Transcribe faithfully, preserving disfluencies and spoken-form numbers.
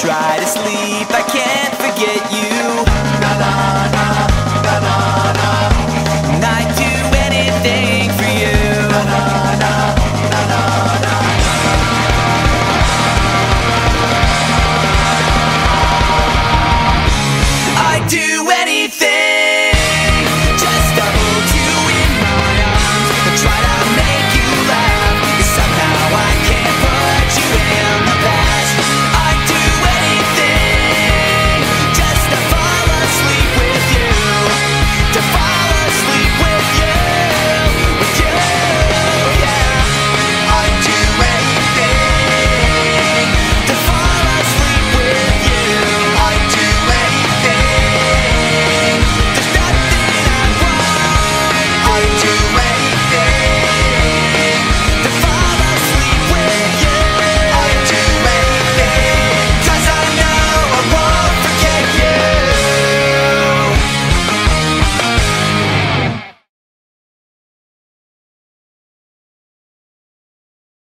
try to sleep, I can't forget you.